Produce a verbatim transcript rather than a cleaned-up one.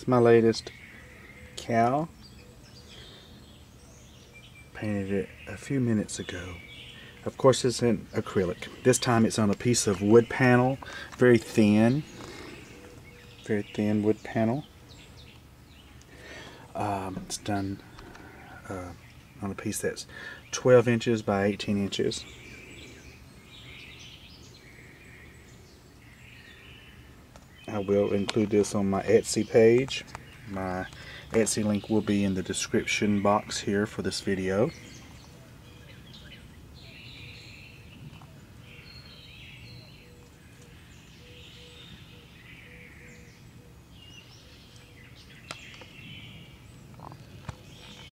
It's my latest cow. Painted it a few minutes ago. Of course it's in acrylic. This time it's on a piece of wood panel. Very thin. Very thin wood panel. Um, it's done uh, on a piece that's twelve inches by eighteen inches. I will include this on my Etsy page. My Etsy link will be in the description box here for this video.